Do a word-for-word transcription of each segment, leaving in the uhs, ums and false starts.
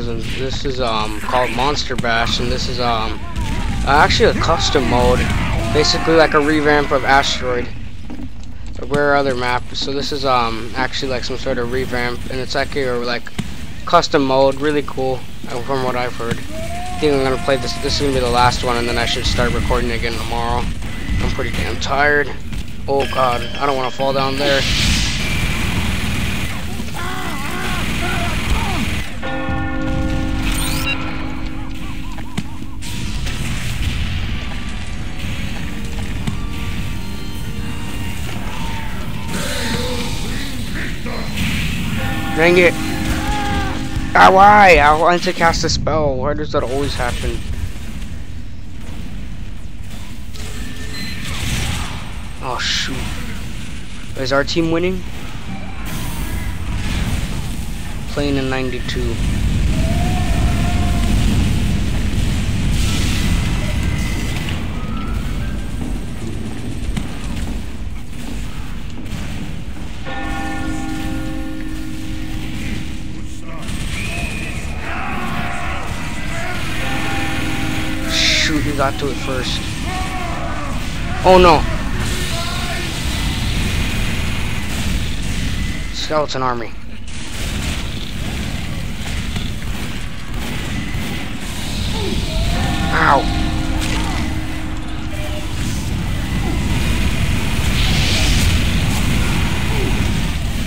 guys, and this is um called Monster Bash, and this is um actually a custom mode, basically like a revamp of Asteroid, a rare other map. So this is um actually like some sort of revamp, and it's like a like custom mode, really cool from what I've heard. I think I'm gonna play this. This is gonna be the last one, and then I should start recording again tomorrow. I'm pretty damn tired. Oh god, I don't want to fall down there. Dang it! Ah, why? I want to cast a spell. Why does that always happen? Oh shoot! Is our team winning? Playing in ninety-two. Shoot! We got to it first. Oh no! Skeleton army. Ow.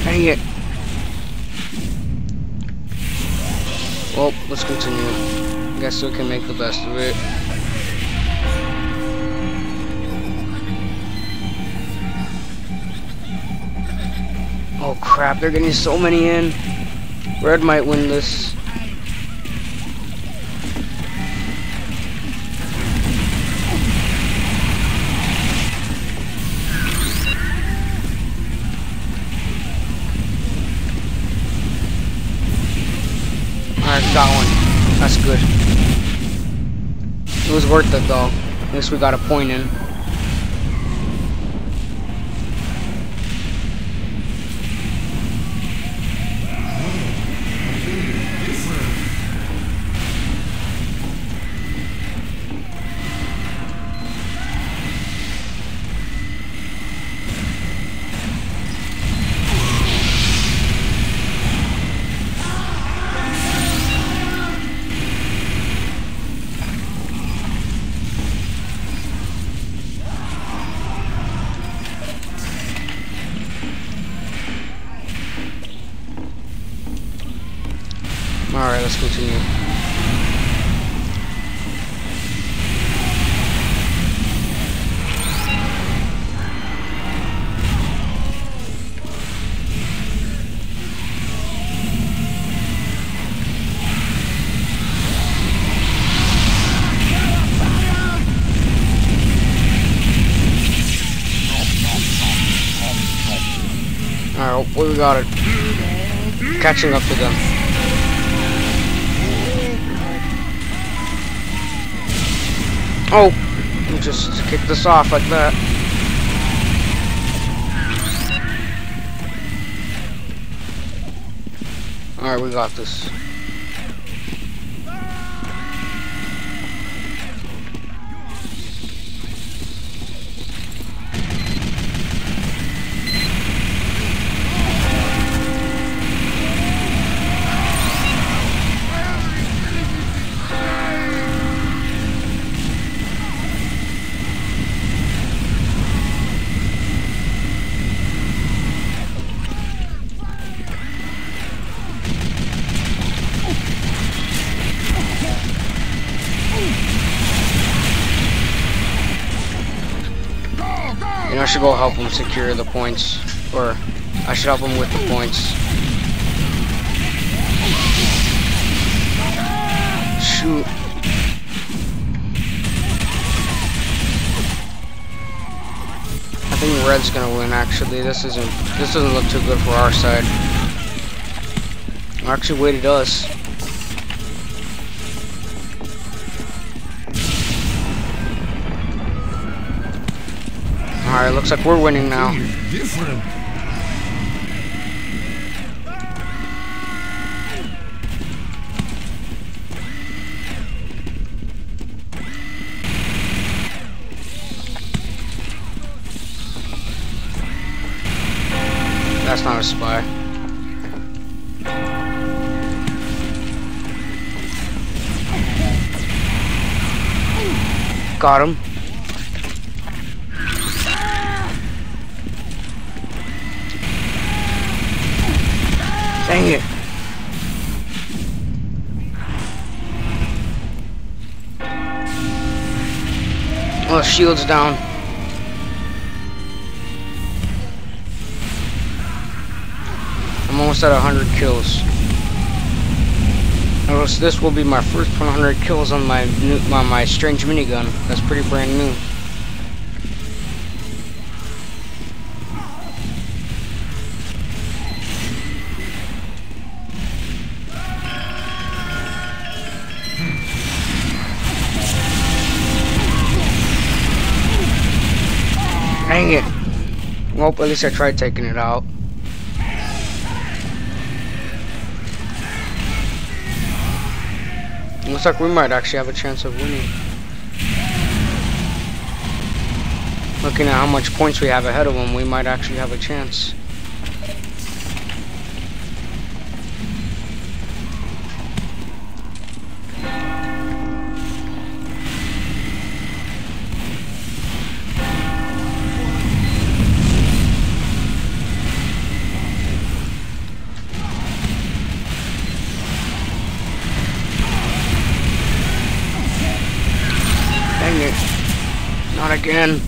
Dang it. Well, let's continue. I guess we can make the best of it. Oh crap, they're getting so many in. Red might win this. Alright, got one. That's good. It was worth it though. At least we got a point in. Alright, let's continue. Alright, hopefully we got it. Catching up to them. Oh, you just kicked this off like that. Alright, we got this. You know, I should go help him secure the points, or I should help him with the points. Shoot. I think Red's gonna win. Actually, this isn't. This doesn't look too good for our side. Actually, wait, it does. Alright, looks like we're winning now. that's not a spy. Got him. Dang it. Oh, shield's down. I'm almost at one hundred kills. Notice this will be my first one hundred kills on my new, on my strange minigun. That's pretty brand new. Dang it! Well, at least I tried taking it out. Looks like we might actually have a chance of winning. Looking at how much points we have ahead of them, we might actually have a chance. Not again.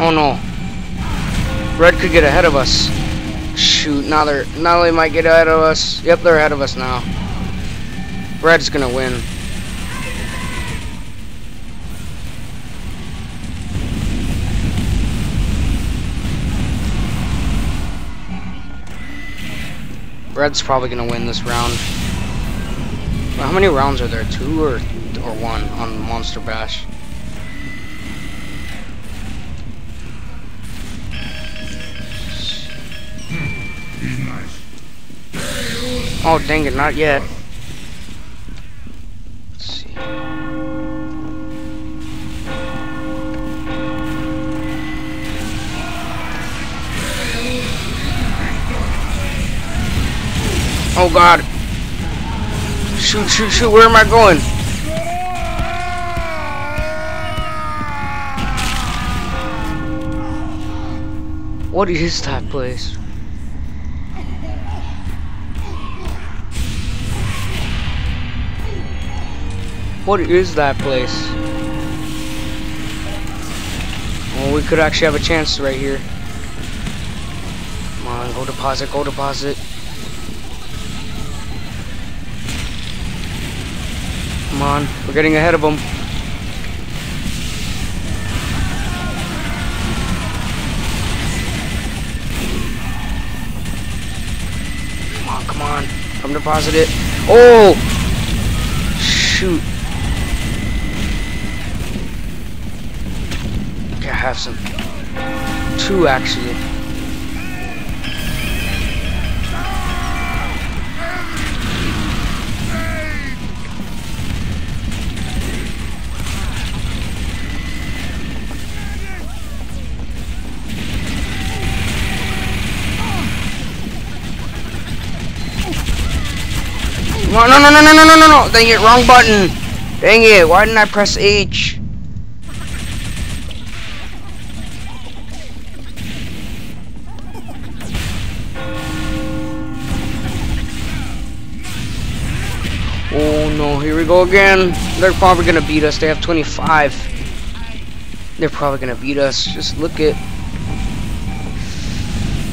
Oh no. Red could get ahead of us. Shoot, now they're now they might get ahead of us. Yep, they're ahead of us now. Red's gonna win. Red's probably gonna win this round. How many rounds are there? Two or or one on Monster Bash? Oh dang it! Not yet. Let's see. Oh God. Shoot, shoot, shoot, where am I going? What is that place? What is that place? Well, we could actually have a chance right here. Come on, go deposit, go deposit. Come on, we're getting ahead of them. Come on, come on. Come deposit it. Oh! Shoot. Okay, I have some. Two, actually. No, no, no, no, no, no, no, no, no, dang it, wrong button. Dang it, why didn't I press H? Oh no, here we go again. They're probably gonna beat us, they have twenty-five. They're probably gonna beat us, just look it.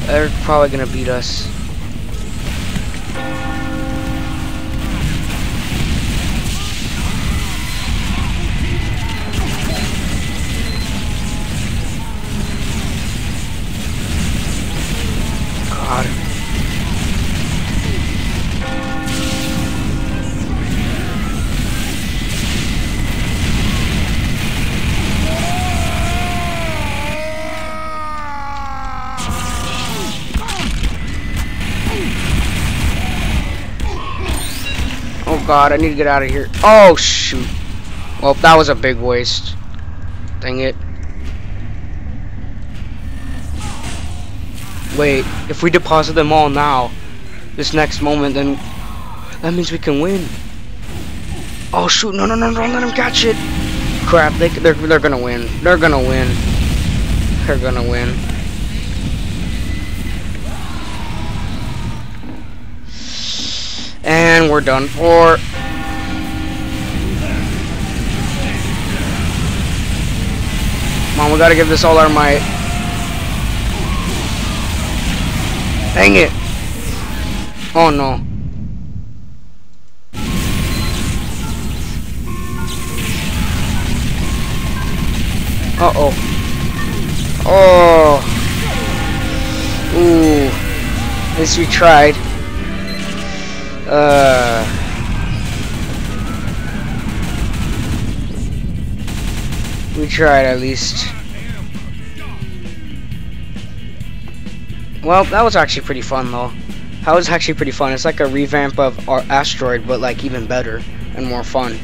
They're probably gonna beat us. God, I need to get out of here. Oh shoot. Well, that was a big waste. Dang it. Wait, if we deposit them all now, this next moment, then that means we can win. Oh shoot, no, no, no, don't let them catch it. Crap, they, they're, they're gonna win. They're gonna win. They're gonna win. And we're done for. Mom, we gotta give this all our might. Dang it. Oh no. Uh oh. Oh. Ooh. At least we tried. Uh. We tried at least. Well, that was actually pretty fun though. That was actually pretty fun. It's like a revamp of our Asteroid, but like even better and more fun.